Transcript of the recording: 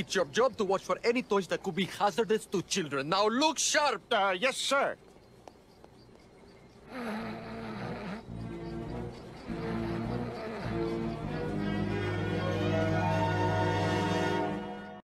It's your job to watch for any toys that could be hazardous to children. Now look sharp! Yes, sir.